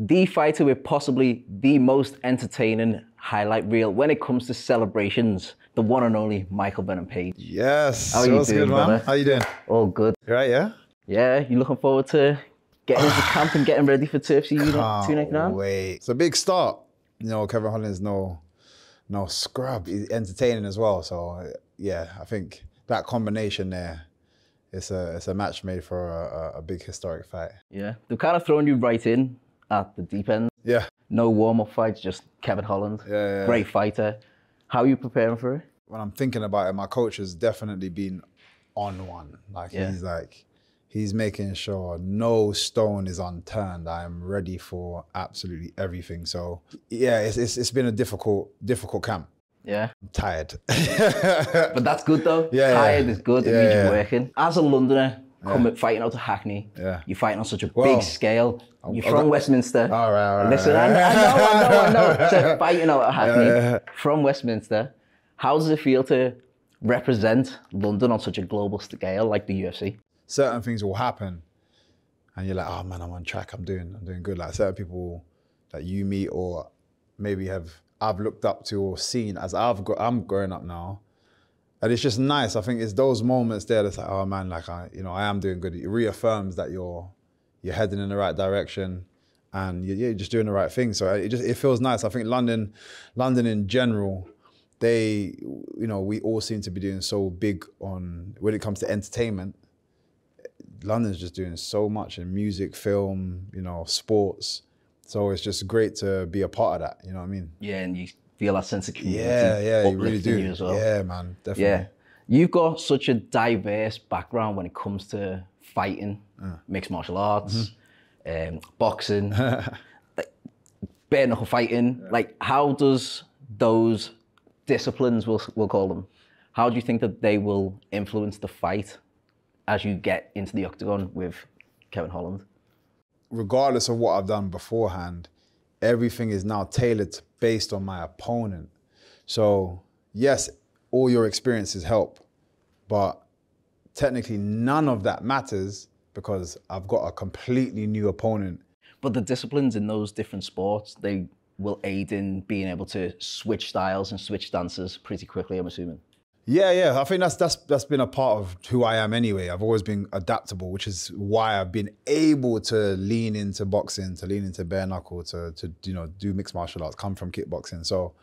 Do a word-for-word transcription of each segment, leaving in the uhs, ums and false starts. the fighter with possibly the most entertaining highlight reel when it comes to celebrations, the one and only Michael Bennett Page. Yes. How are you doing, man? How you doing? All good. You right, yeah? Yeah, you looking forward to getting into camp and getting ready for two ninety-nine? Wait. It's a big start. You know, Kevin Holland is no, no scrub. He's entertaining as well. So, yeah, I think that combination there, it's a, it's a match made for a, a big historic fight. Yeah. They've kind of thrown you right in at the deep end. Yeah. No warm-up fights, just Kevin Holland. Yeah, yeah, great fighter. How are you preparing for it? When I'm thinking about it, my coach has definitely been on one. Like, yeah. he's like, he's making sure no stone is unturned. I am ready for absolutely everything. So, yeah, it's, it's, it's been a difficult, difficult camp. Yeah. I'm tired. But that's good though. Yeah, tired yeah. is good. It yeah, means yeah. you're working. As a Londoner, coming, yeah. fighting out to Hackney, yeah. you're fighting on such a well, big scale. You're from got... Westminster. All right, all right. Listen, right. I, I know, I know, I know. So fighting out at Hackney, yeah, yeah. from Westminster, how does it feel to represent London on such a global scale like the U F C? Certain things will happen and you're like, oh man, I'm on track, I'm doing, I'm doing good. Like certain people that you meet or maybe have I've looked up to or seen as I've got, I'm growing up now. And it's just nice. I think it's those moments there that's like, oh man, like I, you know, I am doing good. It reaffirms that you're, you're heading in the right direction and you're, you're just doing the right thing. So it just, it feels nice. I think London, London in general, they, you know, we all seem to be doing so big on, when it comes to entertainment, London's just doing so much in music, film, you know, sports. So it's just great to be a part of that, you know what I mean? Yeah, and you feel that sense of community. Yeah, yeah, you really do. You as well. Yeah, man, definitely. Yeah. You've got such a diverse background when it comes to fighting, uh. mixed martial arts, mm-hmm. um, boxing, like, bare knuckle fighting. Yeah. Like, how does those disciplines, we'll, we'll call them, how do you think that they will influence the fight as you get into the octagon with Kevin Holland? Regardless of what I've done beforehand, everything is now tailored based on my opponent. So yes, all your experiences help, but technically none of that matters because I've got a completely new opponent. But the disciplines in those different sports, they will aid in being able to switch styles and switch stances pretty quickly, I'm assuming. Yeah, yeah. I think that's that's that's been a part of who I am anyway. I've always been adaptable, which is why I've been able to lean into boxing, to lean into bare knuckle, to to you know do mixed martial arts, come from kickboxing. So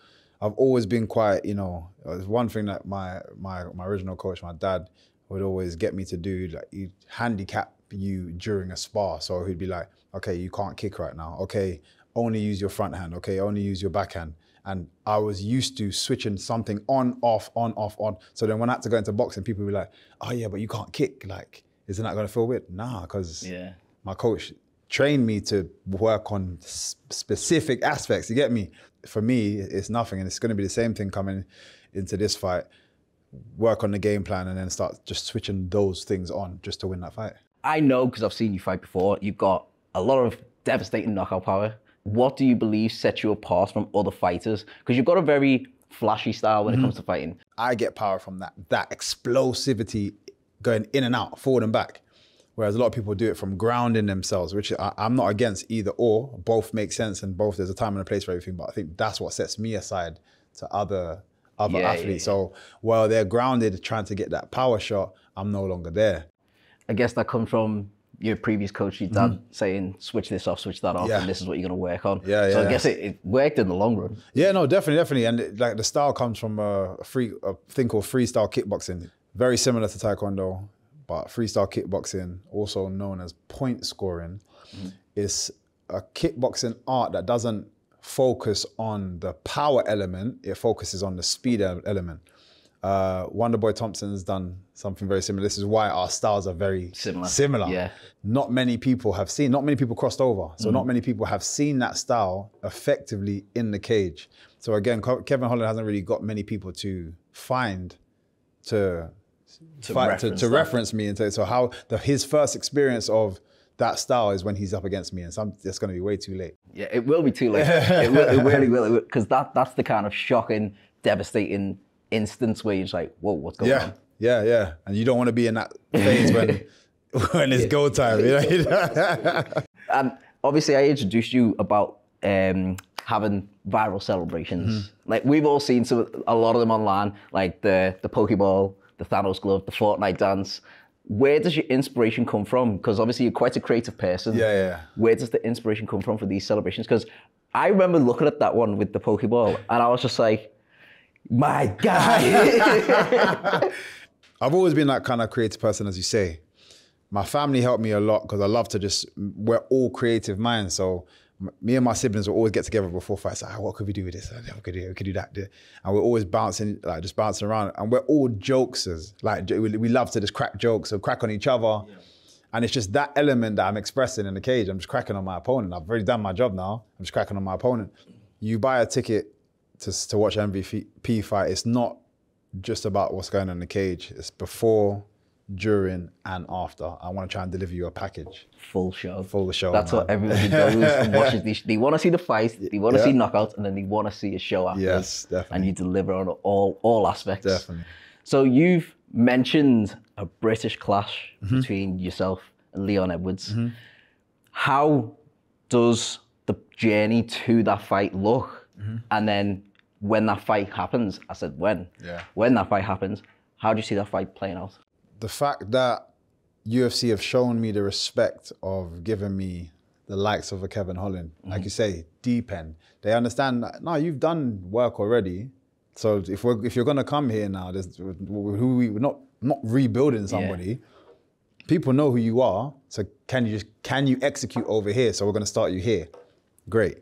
I've always been quite, you know, it's one thing that my my my original coach, my dad, would always get me to do, like he'd handicap you during a spar. So he'd be like, okay, you can't kick right now. Okay, only use your front hand. Okay, only use your backhand. And I was used to switching something on, off, on, off, on. So then when I had to go into boxing, people would be like, oh yeah, but you can't kick. Like, isn't that gonna feel weird? Nah, because yeah. my coach trained me to work on specific aspects, you get me? For me, it's nothing. And it's gonna be the same thing coming into this fight. Work on the game plan and then start just switching those things on just to win that fight. I know, because I've seen you fight before, you've got a lot of devastating knockout power. What do you believe sets you apart from other fighters? Because you've got a very flashy style when mm-hmm. it comes to fighting. I get power from that, that explosivity going in and out, forward and back. Whereas a lot of people do it from grounding themselves, which I, I'm not against either or. Both make sense and both, there's a time and a place for everything. But I think that's what sets me aside to other, other yeah, athletes. Yeah, yeah. So while they're grounded trying to get that power shot, I'm no longer there. I guess that comes from your previous coach, your dad, mm. saying, switch this off, switch that off, yeah. and this is what you're going to work on. Yeah, yeah, so I guess it, it worked in the long run. Yeah, no, definitely, definitely. And it, like the style comes from a, free, a thing called freestyle kickboxing. Very similar to Taekwondo, but freestyle kickboxing, also known as point scoring, mm. is a kickboxing art that doesn't focus on the power element, it focuses on the speed element. Uh, Wonderboy Thompson's done something very similar. This is why our styles are very similar. similar. Yeah. Not many people have seen, not many people crossed over. So mm. not many people have seen that style effectively in the cage. So again, Kevin Holland hasn't really got many people to find, to, to, fight, reference, to, to reference me. And to, so how the, his first experience of that style is when he's up against me, and some, it's going to be way too late. Yeah, it will be too late. It, will, it really will. Because that, that's the kind of shocking, devastating instance where you're just like, whoa, what's going yeah, on? Yeah, yeah, yeah. And you don't want to be in that phase when, when it's yeah. go time. You know? And obviously I introduced you about um, having viral celebrations. Mm. Like we've all seen some, a lot of them online, like the, the Pokeball, the Thanos glove, the Fortnite dance. Where does your inspiration come from? Because obviously you're quite a creative person. Yeah, yeah. Where does the inspiration come from for these celebrations? Because I remember looking at that one with the Pokeball and I was just like, my God. I've always been that kind of creative person, as you say. My family helped me a lot because I love to just, we're all creative minds. So me and my siblings will always get together before fights. Like, oh, what could we do with this? What could we do? We could do that. And we're always bouncing, like just bouncing around. And we're all jokesters. Like we love to just crack jokes or crack on each other. Yeah. And it's just that element that I'm expressing in the cage. I'm just cracking on my opponent. I've already done my job now. I'm just cracking on my opponent. You buy a ticket to, to watch an M V P fight. It's not just about what's going on in the cage. It's before, during and after. I want to try and deliver you a package. Full show. Full show. That's man. What everybody goes and watches. These, they want to see the fight, they want to yeah. see knockouts, and then they want to see a show after. Yes, definitely. And you deliver on all, all aspects. Definitely. So you've mentioned a British clash mm-hmm. between yourself and Leon Edwards. Mm-hmm. How does the journey to that fight look? Mm-hmm. And then when that fight happens, I said when? Yeah. When that fight happens, how do you see that fight playing out? The fact that U F C have shown me the respect of giving me the likes of a Kevin Holland, mm-hmm. like you say, deep end. They understand that, no, you've done work already. So if we're, if you're gonna come here now, there's, who we, we're not not rebuilding somebody. Yeah. People know who you are. So can you just can you execute over here? So we're gonna start you here. Great.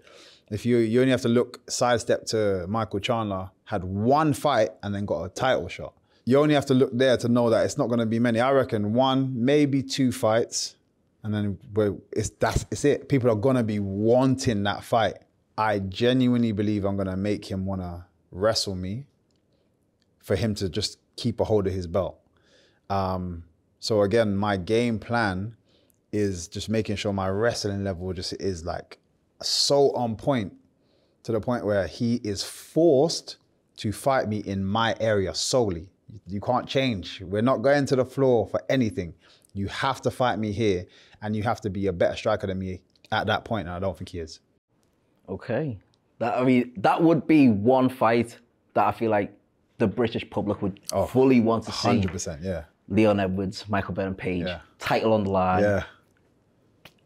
If you you only have to look sidestep to Michael Chandler, had one fight and then got a title shot. You only have to look there to know that it's not going to be many. I reckon one, maybe two fights, and then we're, it's, that's, it's it. People are going to be wanting that fight. I genuinely believe I'm going to make him want to wrestle me for him to just keep a hold of his belt. Um, so again, my game plan is just making sure my wrestling level just is like so on point to the point where he is forced to fight me in my area solely. You can't change. We're not going to the floor for anything. You have to fight me here and you have to be a better striker than me at that point, and I don't think he is. Okay. That, I mean, that would be one fight that I feel like the British public would oh, fully want to see. one hundred percent, yeah. Leon Edwards, Michael Bennett Page, yeah. title on the line. Yeah.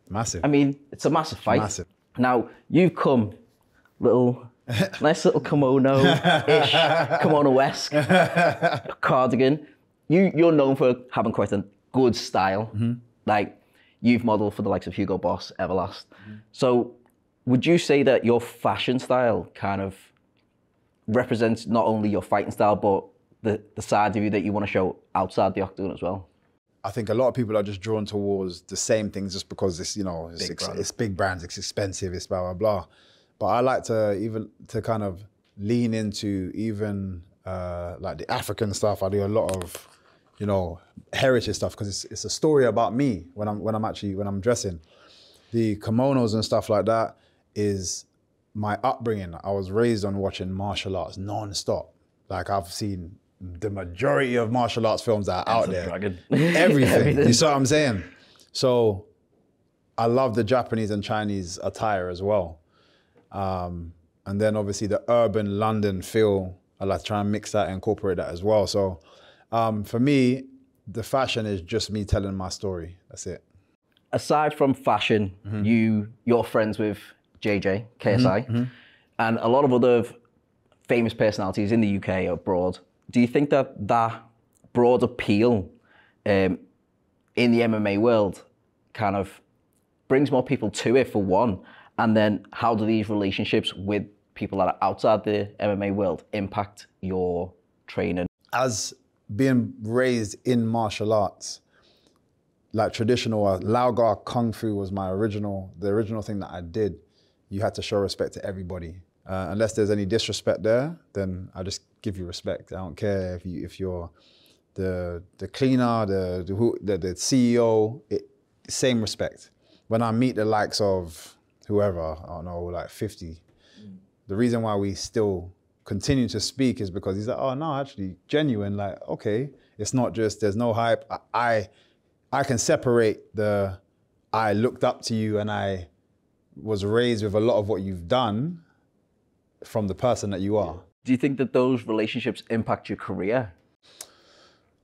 Massive. I mean, it's a massive fight. Massive. Now, you've come little... nice little kimono-ish, kimono-esque cardigan. You, you're known for having quite a good style. Mm-hmm. Like, you've modeled for the likes of Hugo Boss, Everlast. Mm-hmm. So would you say that your fashion style kind of represents not only your fighting style, but the, the side of you that you want to show outside the octagon as well? I think a lot of people are just drawn towards the same things just because it's, you know, it's big, ex brands. It's, big brands, it's expensive, it's blah, blah, blah. But I like to even to kind of lean into even uh, like the African stuff. I do a lot of, you know, heritage stuff because it's it's a story about me when I'm when I'm actually when I'm dressing. The kimonos and stuff like that is my upbringing. I was raised on watching martial arts non-stop. Like I've seen the majority of martial arts films that are out there. Dragon. Everything. Everything. You see what I'm saying? So I love the Japanese and Chinese attire as well. Um, and then obviously the urban London feel, I like to try and mix that and incorporate that as well. So um, for me, the fashion is just me telling my story. That's it. Aside from fashion, mm-hmm. you, you're friends with J J, K S I, mm-hmm. and a lot of other famous personalities in the U K or abroad. Do you think that that broad appeal um, in the M M A world kind of brings more people to it for one? And then how do these relationships with people that are outside the M M A world impact your training? As being raised in martial arts, like traditional, uh, Lao Gar Kung Fu was my original, the original thing that I did. You had to show respect to everybody. Uh, unless there's any disrespect there, then I just give you respect. I don't care if, you, if you're the, the cleaner, the, the, the C E O, it, same respect. When I meet the likes of whoever, I don't know, like fifty. Mm. The reason why we still continue to speak is because he's like, oh no, actually genuine, like, okay. It's not just, there's no hype. I, I, I can separate the, I looked up to you and I was raised with a lot of what you've done from the person that you are. Do you think that those relationships impact your career?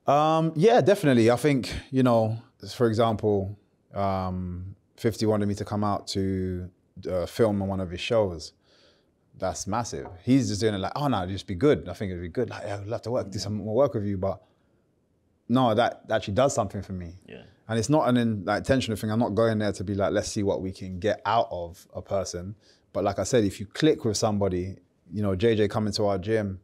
Um, yeah, definitely. I think, you know, for example, um, fifty wanted me to come out to uh, film on one of his shows. That's massive. He's just doing it like, oh no, just be good. I think it'd be good. Like, I'd love to work, do some more work with you, but no, that actually does something for me. Yeah. And it's not an in, like, intentional thing. I'm not going there to be like, let's see what we can get out of a person. But like I said, if you click with somebody, you know, J J coming to our gym,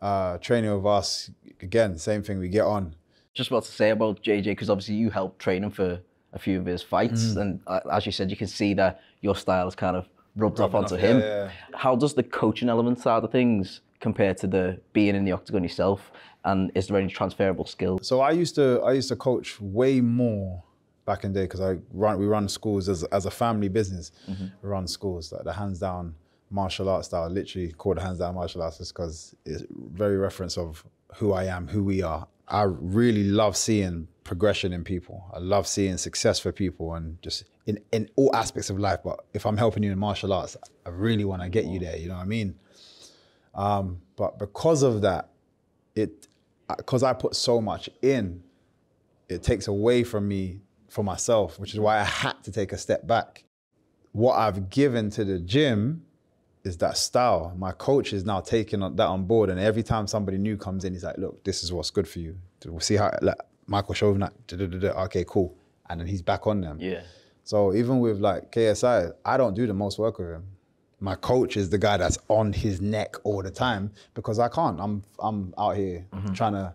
uh, training with us, again, same thing, we get on. Just what to say about J J, because obviously you helped train him for a few of his fights. Mm. And uh, as you said, you can see that your style is kind of rubbed off onto him. Yeah, yeah. How does the coaching element side of things compare to the being in the octagon yourself? And is there any transferable skill? So I used to, I used to coach way more back in the day, because I run, we run schools as, as a family business. Mm-hmm. We run schools, like the hands down martial arts style, literally called hands down martial arts, just because it's very reference of who I am, who we are. I really love seeing progression in people. I love seeing success for people, and just in, in all aspects of life. But if I'm helping you in martial arts, I really want to get you there, you know what I mean? Um, but because of that, it, because I put so much in, it takes away from me, for myself, which is why I had to take a step back. What I've given to the gym is that style. My coach is now taking that on board, and every time somebody new comes in, he's like, look, this is what's good for you. We'll see how, like, Michael showed that, da, da, da, da. Okay, cool. And then he's back on them. Yeah. So even with like K S I, I don't do the most work with him. My coach is the guy that's on his neck all the time, because I can't. I'm I'm out here mm-hmm. trying to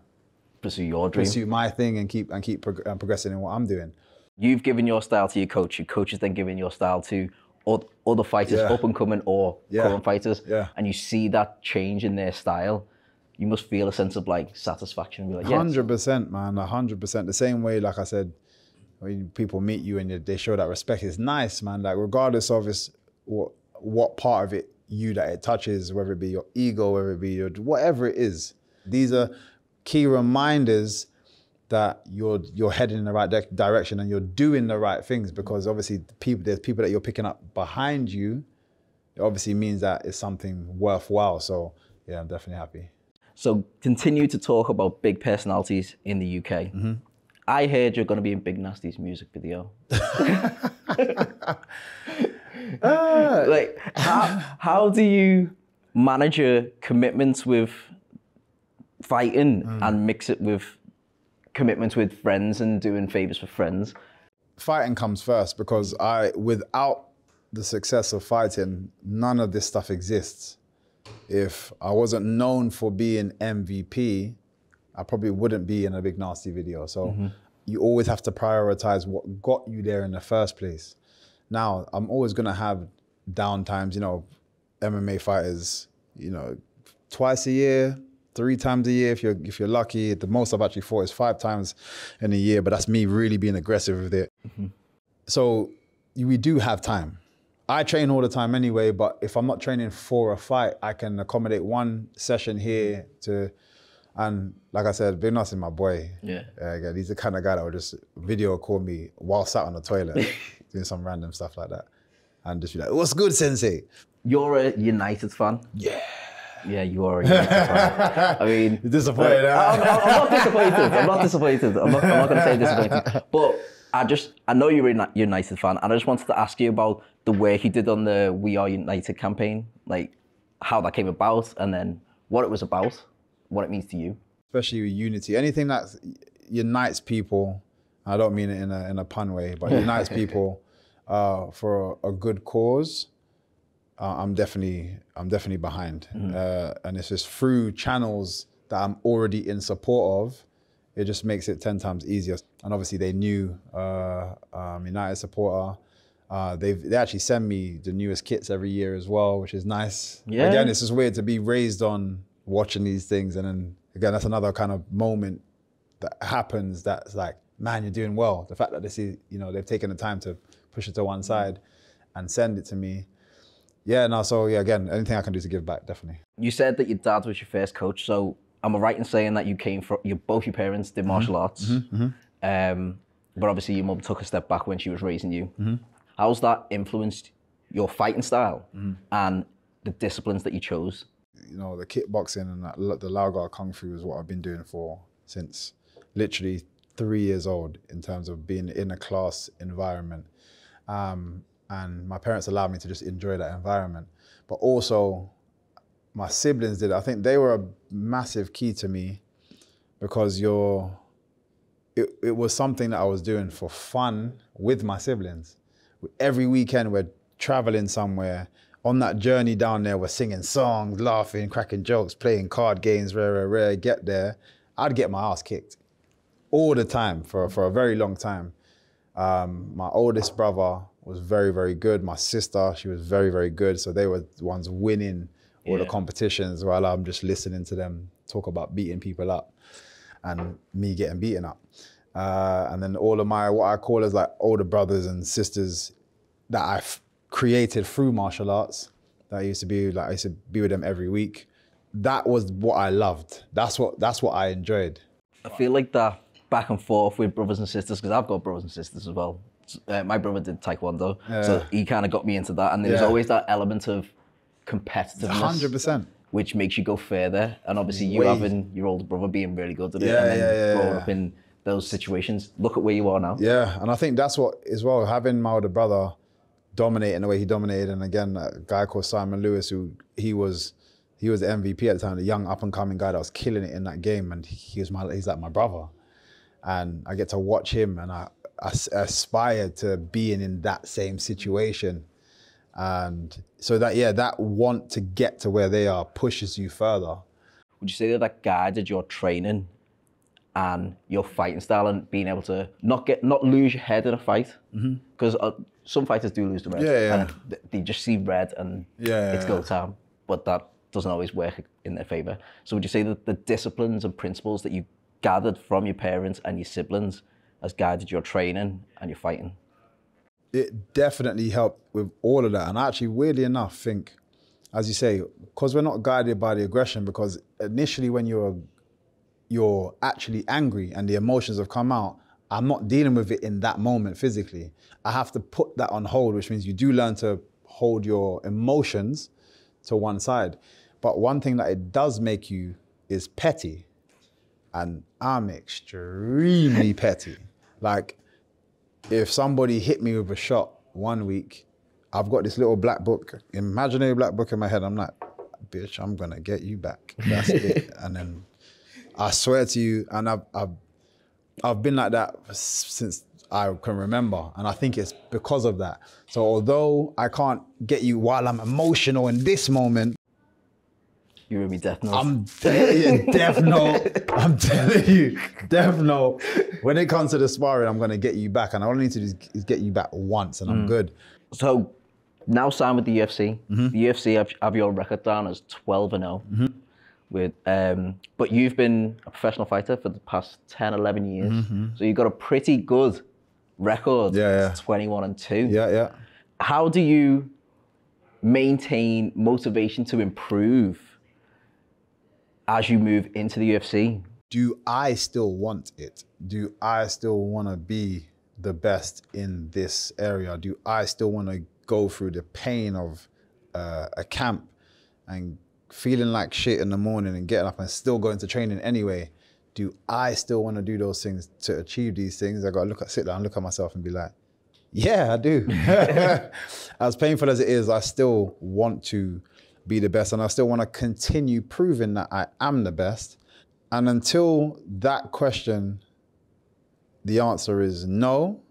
pursue your dream, pursue my thing, and keep and keep prog and progressing in what I'm doing. You've given your style to your coach. Your coach is then giving your style to other fighters, yeah. up and coming or yeah. current fighters, yeah. and you see that change in their style. You must feel a sense of like satisfaction. Be like, yes. one hundred percent, man, one hundred percent. The same way, like I said, when people meet you and they show that respect, it's nice, man. Like regardless of it's what. what part of it you that it touches, whether it be your ego, whether it be your, whatever it is. These are key reminders that you're, you're heading in the right direction and you're doing the right things, because obviously the people, there's people that you're picking up behind you. It obviously means that it's something worthwhile. So yeah, I'm definitely happy. So continue to talk about big personalities in the U K. Mm-hmm. I heard you're going to be in Big Nasty's music video. Uh, like, how, how do you manage your commitments with fighting mm. and mix it with commitments with friends and doing favors for friends? Fighting comes first, because I, without the success of fighting, none of this stuff exists. If I wasn't known for being M V P, I probably wouldn't be in a Big Nasty video. So mm-hmm. you always have to prioritize what got you there in the first place. Now, I'm always going to have down times, you know, M M A fighters, you know, twice a year, three times a year, if you're, if you're lucky. The most I've actually fought is five times in a year, but that's me really being aggressive with it. Mm-hmm. So we do have time. I train all the time anyway, but if I'm not training for a fight, I can accommodate one session here to... And like I said, Big Nasty, my boy. Yeah. Uh, again, he's the kind of guy that would just video call me while sat on the toilet, doing some random stuff like that. And just be like, what's good, Sensei? You're a United fan? Yeah. Yeah, you are a United fan. I mean... You're disappointed, uh, huh? I'm, I'm not disappointed. I'm not disappointed. I'm not, I'm not going to say disappointed. But I just, I know you're a United fan, and I just wanted to ask you about the work you did on the We Are United campaign, like how that came about, and then what it was about. What it means to you, especially with unity, anything that unites people. I don't mean it in a in a pun way, but unites people uh, for a, a good cause. Uh, I'm definitely I'm definitely behind, mm-hmm. uh, and it's just through channels that I'm already in support of. It just makes it ten times easier. And obviously, they knew uh, um, United supporter. Uh, they've, they actually send me the newest kits every year as well, which is nice. Yeah. Again, it's just weird to be raised on watching these things, and then again, that's another kind of moment that happens that's like, man, you're doing well. The fact that they see, you know, they've taken the time to push it to one side and send it to me. Yeah, no, so yeah, again, anything I can do to give back, definitely. You said that your dad was your first coach, so am I right in saying that you came from, you, both your parents did martial mm-hmm. arts, mm-hmm. um, but obviously your mum took a step back when she was raising you. Mm-hmm. How's that influenced your fighting style mm. and the disciplines that you chose? You know, the kickboxing and that, the Lao Gar Kung Fu is what I've been doing for since literally three years old in terms of being in a class environment. Um, and my parents allowed me to just enjoy that environment. But also my siblings did. I think they were a massive key to me because you're, it, it was something that I was doing for fun with my siblings. Every weekend we're traveling somewhere. On that journey down there, we're singing songs, laughing, cracking jokes, playing card games, rare, rare, rare. Get there, I'd get my ass kicked all the time for, for a very long time. Um, my oldest brother was very, very good. My sister, she was very, very good. So they were the ones winning all yeah. the competitions while I'm just listening to them talk about beating people up and me getting beaten up. Uh, and then all of my, what I call as like older brothers and sisters that I've created through martial arts. That I used to be like I used to be with them every week. That was what I loved. That's what that's what I enjoyed. I feel like that back and forth with brothers and sisters, because I've got brothers and sisters as well. Uh, my brother did Taekwondo, yeah. so he kind of got me into that. And there's yeah. always that element of competitiveness, one hundred percent, which makes you go further. And obviously, you Way. having your older brother being really good at yeah, it, and then yeah, yeah, growing yeah. up in those situations. Look at where you are now. Yeah, and I think that's what as well. Having my older brother dominating the way he dominated, and again, a guy called Simon Lewis, who he was, he was the M V P at the time, the young up and coming guy that was killing it in that game, and he was my, he's like my brother, and I get to watch him, and I, I aspired to being in that same situation, and so that yeah, that want to get to where they are pushes you further. Would you say that that guided your training and your fighting style and being able to not get, not lose your head in a fight? Because mm-hmm. uh, some fighters do lose the red. Yeah, yeah. And they just see red and yeah, it's yeah, go time. Yeah. But that doesn't always work in their favor. So would you say that the disciplines and principles that you gathered from your parents and your siblings has guided your training and your fighting? It definitely helped with all of that. And I actually, weirdly enough, think, as you say, because we're not guided by the aggression, because initially when you're you're actually angry and the emotions have come out, I'm not dealing with it in that moment physically. I have to put that on hold, which means you do learn to hold your emotions to one side. But one thing that it does make you is petty. And I'm extremely petty. Like, if somebody hit me with a shot one week, I've got this little black book, imaginary black book in my head. I'm like, bitch, I'm gonna get you back. That's it. And then, I swear to you, and I've, I've, I've been like that since I can remember, and I think it's because of that. So although I can't get you while I'm emotional in this moment, you owe me death note. I'm de death note. I'm telling you, death note. When it comes to the sparring, I'm gonna get you back, and all I need to do is get you back once, and mm. I'm good. So now signed with the U F C. Mm-hmm. The U F C have, have your record down as twelve and oh. Mm-hmm. With, um, but you've been a professional fighter for the past ten, eleven years. Mm-hmm. So you've got a pretty good record. Yeah, yeah. twenty-one and two. Yeah, yeah. How do you maintain motivation to improve as you move into the U F C? Do I still want it? Do I still want to be the best in this area? Do I still want to go through the pain of uh, a camp and feeling like shit in the morning and getting up and still going to training anyway? Do I still want to do those things to achieve these things? I got to look at, sit down, look at myself and be like, yeah, I do. As painful as it is, I still want to be the best, and I still want to continue proving that I am the best. And until that question, the answer is no,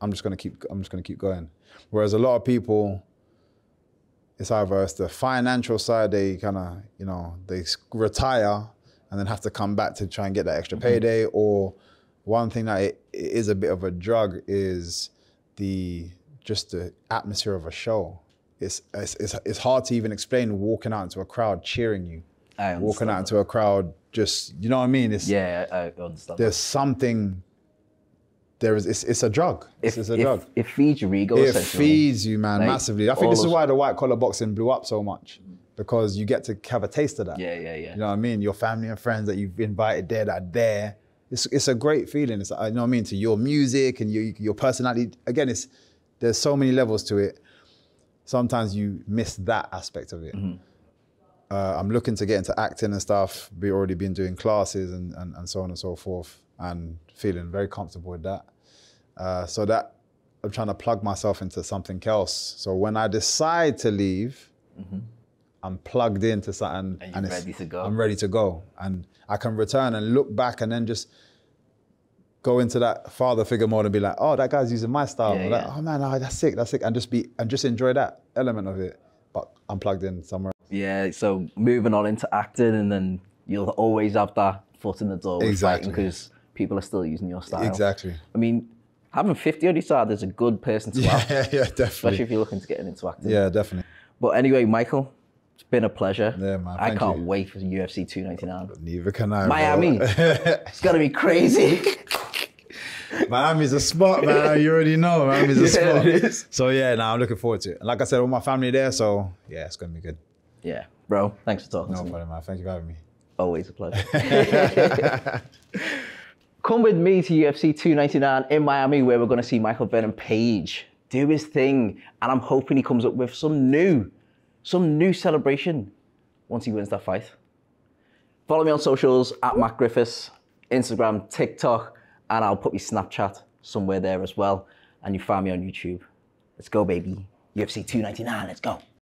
I'm just going to keep, I'm just going to keep going. Whereas a lot of people, it's either it's the financial side, they kind of, you know, they retire and then have to come back to try and get that extra payday. Mm-hmm. Or one thing that it, it is a bit of a drug is the, just the atmosphere of a show. It's, it's, it's, it's hard to even explain walking out into a crowd cheering you. I walking out that. into a crowd just, you know what I mean? It's, yeah, I, I understand. There's that. something, There is, it's, it's a drug. It's, it, it's a it, drug. It feeds your ego, It feeds you, man, like, massively. I think this is why the white collar boxing blew up so much, because you get to have a taste of that. Yeah, yeah, yeah. You know what I mean? Your family and friends that you've invited there, that are there. It's, it's a great feeling. It's, you know what I mean? To your music and your, your personality. Again, it's, there's so many levels to it. sometimes you miss that aspect of it. Mm-hmm. uh, I'm looking to get into acting and stuff. We already been doing classes and, and, and so on and so forth, and feeling very comfortable with that. Uh, so that I'm trying to plug myself into something else. So when I decide to leave, mm-hmm. I'm plugged into something. And, and you're ready to go. I'm ready to go. And I can return and look back and then just go into that father figure mode and be like, oh, that guy's using my style. Yeah, yeah. Like, oh man, oh, that's sick, that's sick. And just be, and just enjoy that element of it. But I'm plugged in somewhere else. Yeah, so moving on into acting, and then you'll always have that foot in the door. Exactly. Because people are still using your style. Exactly. I mean, having fifty on your side is a good person to have. Yeah, yeah, definitely. Especially if you're looking to get into acting. Yeah, definitely. But anyway, Michael, it's been a pleasure. Yeah, man. I can't you. wait for U F C two ninety-nine. Neither can I. Miami. It's going to be crazy. Miami's a spot, man. You already know Miami's a yeah, spot. It is. So yeah, now nah, I'm looking forward to it. And like I said, all my family there, so yeah, it's going to be good. Yeah, bro. Thanks for talking no to me. No problem, man. Thank you for having me. Always a pleasure. Come with me to U F C two ninety-nine in Miami, where we're going to see Michael Bennett Page do his thing. And I'm hoping he comes up with some new, some new celebration once he wins that fight. Follow me on socials, at Matt Griffiths, Instagram, TikTok, and I'll put your Snapchat somewhere there as well. And you find me on YouTube. Let's go, baby. U F C two ninety-nine, let's go.